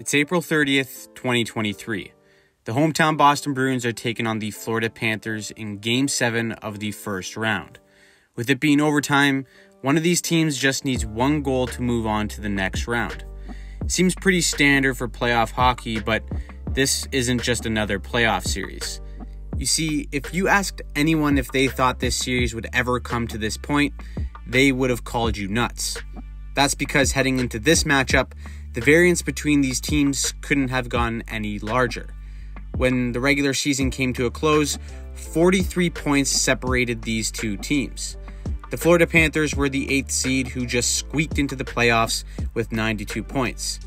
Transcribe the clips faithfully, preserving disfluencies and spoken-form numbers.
It's April thirtieth, twenty twenty-three. The hometown Boston Bruins are taking on the Florida Panthers in Game seven of the first round. With it being overtime, one of these teams just needs one goal to move on to the next round. Seems pretty standard for playoff hockey, but this isn't just another playoff series. You see, if you asked anyone if they thought this series would ever come to this point, they would have called you nuts. That's because heading into this matchup, the variance between these teams couldn't have gotten any larger. When the regular season came to a close, forty-three points separated these two teams. The Florida Panthers were the eighth seed who just squeaked into the playoffs with ninety-two points.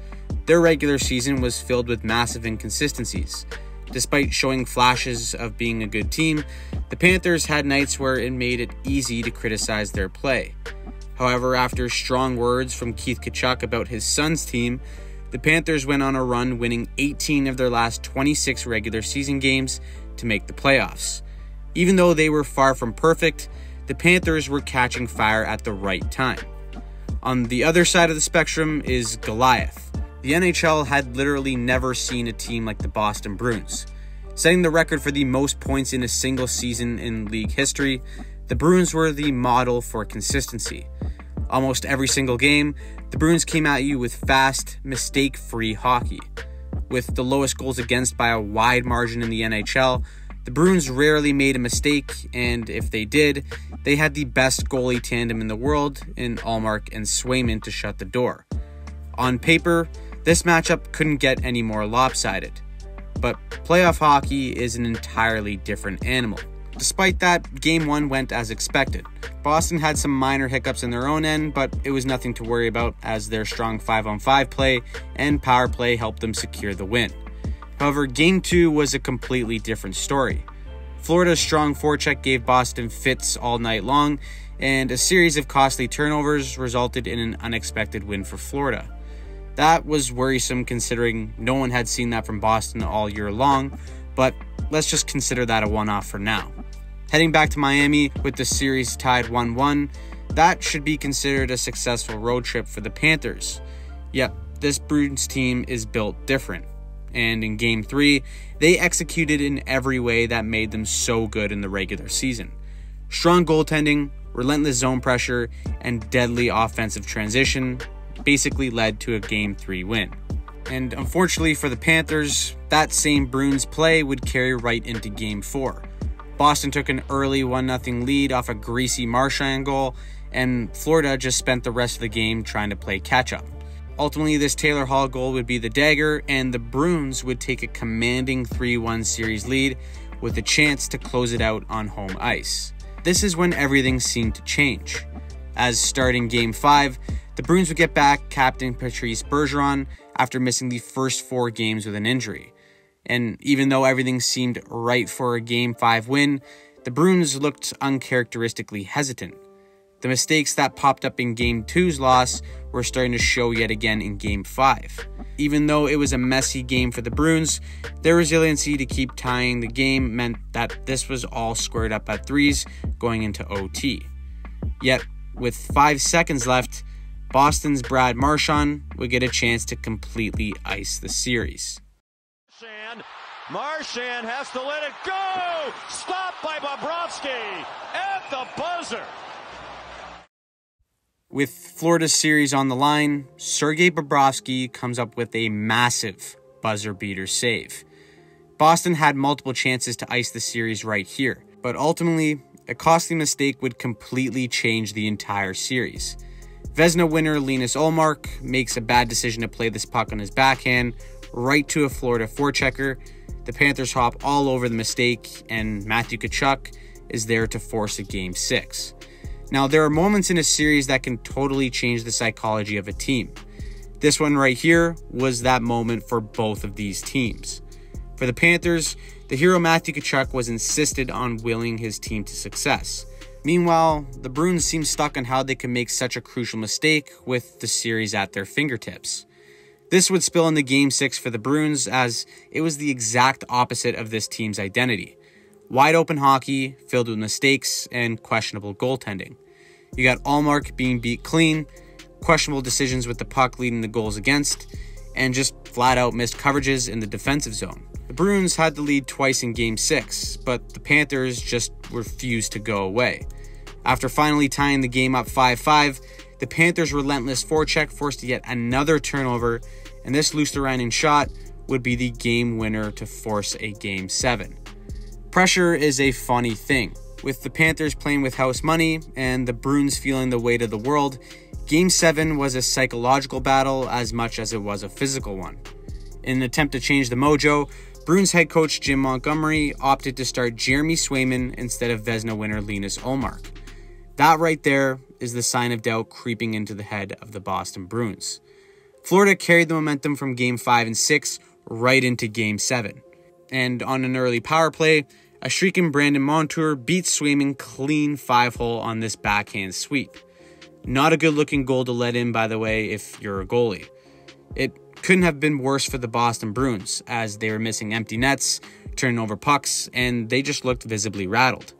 Their regular season was filled with massive inconsistencies. Despite showing flashes of being a good team, the Panthers had nights where it made it easy to criticize their play. However, after strong words from Keith Tkachuk about his son's team, the Panthers went on a run, winning eighteen of their last twenty-six regular season games to make the playoffs. Even though they were far from perfect, the Panthers were catching fire at the right time. On the other side of the spectrum is Goliath. The N H L had literally never seen a team like the Boston Bruins. Setting the record for the most points in a single season in league history, the Bruins were the model for consistency. Almost every single game, the Bruins came at you with fast, mistake-free hockey. With the lowest goals against by a wide margin in the N H L, the Bruins rarely made a mistake, and if they did, they had the best goalie tandem in the world in Ullmark and Swayman to shut the door. On paper, this matchup couldn't get any more lopsided. But playoff hockey is an entirely different animal. Despite that, Game one went as expected. Boston had some minor hiccups in their own end, but it was nothing to worry about as their strong five on five play and power play helped them secure the win. However, Game two was a completely different story. Florida's strong forecheck gave Boston fits all night long, and a series of costly turnovers resulted in an unexpected win for Florida. That was worrisome considering no one had seen that from Boston all year long, but let's just consider that a one-off for now. Heading back to Miami with the series tied one one, that should be considered a successful road trip for the Panthers. Yet, this Bruins team is built different, and in Game three, they executed in every way that made them so good in the regular season. Strong goaltending, relentless zone pressure, and deadly offensive transition basically led to a Game three win. And unfortunately for the Panthers, that same Bruins play would carry right into Game four. Boston took an early one nothing lead off a greasy Marchand goal, and Florida just spent the rest of the game trying to play catch-up. Ultimately, this Taylor Hall goal would be the dagger, and the Bruins would take a commanding three one series lead with a chance to close it out on home ice. This is when everything seemed to change. As starting Game five, the Bruins would get back captain Patrice Bergeron after missing the first four games with an injury. And even though everything seemed right for a Game five win, the Bruins looked uncharacteristically hesitant. The mistakes that popped up in Game two's loss were starting to show yet again in Game five. Even though it was a messy game for the Bruins, their resiliency to keep tying the game meant that this was all squared up at threes going into O T. Yet, with five seconds left, Boston's Brad Marchand would get a chance to completely ice the series. Marchand, Marchand has to let it go! Stopped by Bobrovsky at the buzzer! With Florida's series on the line, Sergei Bobrovsky comes up with a massive buzzer-beater save. Boston had multiple chances to ice the series right here, but ultimately, a costly mistake would completely change the entire series. Vezina winner Linus Ullmark makes a bad decision to play this puck on his backhand right to a Florida forechecker. The Panthers hop all over the mistake, and Matthew Tkachuk is there to force a Game six. Now, there are moments in a series that can totally change the psychology of a team. This one right here was that moment for both of these teams. For the Panthers, the hero Matthew Tkachuk was insisted on willing his team to success. Meanwhile, the Bruins seem stuck on how they can make such a crucial mistake with the series at their fingertips. This would spill into Game six for the Bruins, as it was the exact opposite of this team's identity. Wide open hockey, filled with mistakes, and questionable goaltending. You got Ullmark being beat clean, questionable decisions with the puck leading to goals against, and just flat out missed coverages in the defensive zone. The Bruins had the lead twice in game six, but the Panthers just refused to go away. After finally tying the game up five five, the Panthers' relentless forecheck forced yet another turnover, and this Luosterainen shot would be the game winner to force a game seven. Pressure is a funny thing. With the Panthers playing with house money and the Bruins feeling the weight of the world, game seven was a psychological battle as much as it was a physical one. In an attempt to change the mojo, Bruins head coach Jim Montgomery opted to start Jeremy Swayman instead of Vezina winner Linus Ullmark. That right there is the sign of doubt creeping into the head of the Boston Bruins. Florida carried the momentum from game five and six right into game seven. And on an early power play, a shrieking Brandon Montour beats Swayman clean five-hole on this backhand sweep. Not a good-looking goal to let in, by the way, if you're a goalie. It couldn't have been worse for the Boston Bruins, as they were missing empty nets, turning over pucks, and they just looked visibly rattled.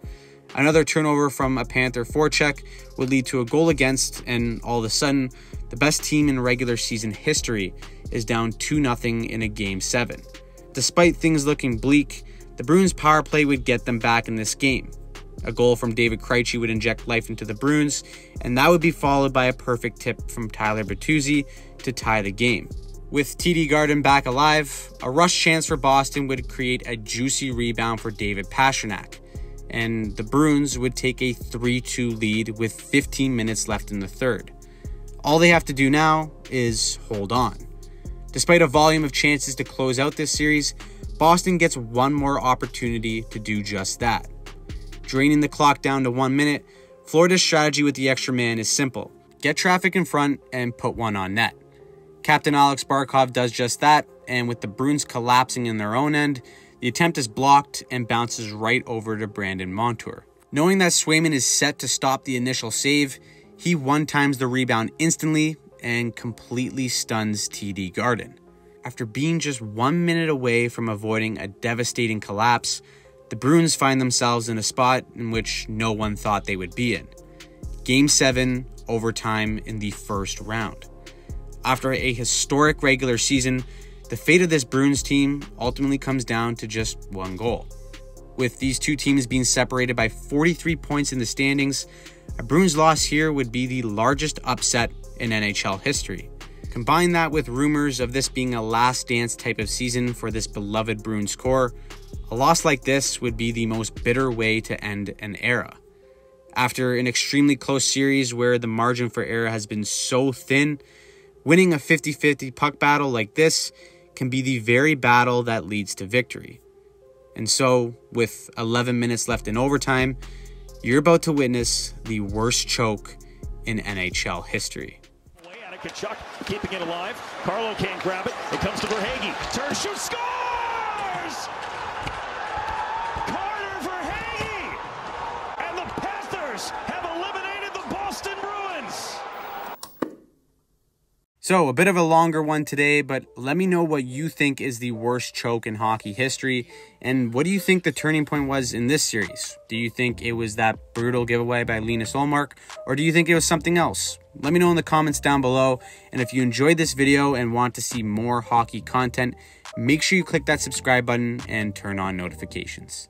Another turnover from a Panther forecheck would lead to a goal against, and all of a sudden, the best team in regular season history is down two nothing in a game seven. Despite things looking bleak, the Bruins' power play would get them back in this game. A goal from David Krejci would inject life into the Bruins, and that would be followed by a perfect tip from Tyler Bertuzzi to tie the game. With T D Garden back alive, a rush chance for Boston would create a juicy rebound for David Pasternak, and the Bruins would take a three two lead with fifteen minutes left in the third. All they have to do now is hold on. Despite a volume of chances to close out this series, Boston gets one more opportunity to do just that. Draining the clock down to one minute, Florida's strategy with the extra man is simple: get traffic in front and put one on net. Captain Alex Barkov does just that, and with the Bruins collapsing in their own end, the attempt is blocked and bounces right over to Brandon Montour. Knowing that Swayman is set to stop the initial save, he one-times the rebound instantly and completely stuns T D Garden. After being just one minute away from avoiding a devastating collapse, the Bruins find themselves in a spot in which no one thought they would be in. Game seven, overtime in the first round. After a historic regular season, the fate of this Bruins team ultimately comes down to just one goal. With these two teams being separated by forty-three points in the standings, a Bruins loss here would be the largest upset in N H L history. Combine that with rumors of this being a last dance type of season for this beloved Bruins core, a loss like this would be the most bitter way to end an era. After an extremely close series where the margin for error has been so thin, winning a fifty fifty puck battle like this can be the very battle that leads to victory. And so, with eleven minutes left in overtime, you're about to witness the worst choke in N H L history. Tkachuk keeping it alive. Carlo can't grab it. It comes to Verhaeghe. Turns, shoots, scores! Carter Verhaeghe! And the Panthers have eliminated the Boston Bruins! So, a bit of a longer one today, but let me know what you think is the worst choke in hockey history, and what do you think the turning point was in this series? Do you think it was that brutal giveaway by Linus Ullmark, or do you think it was something else? Let me know in the comments down below, and if you enjoyed this video and want to see more hockey content, make sure you click that subscribe button and turn on notifications.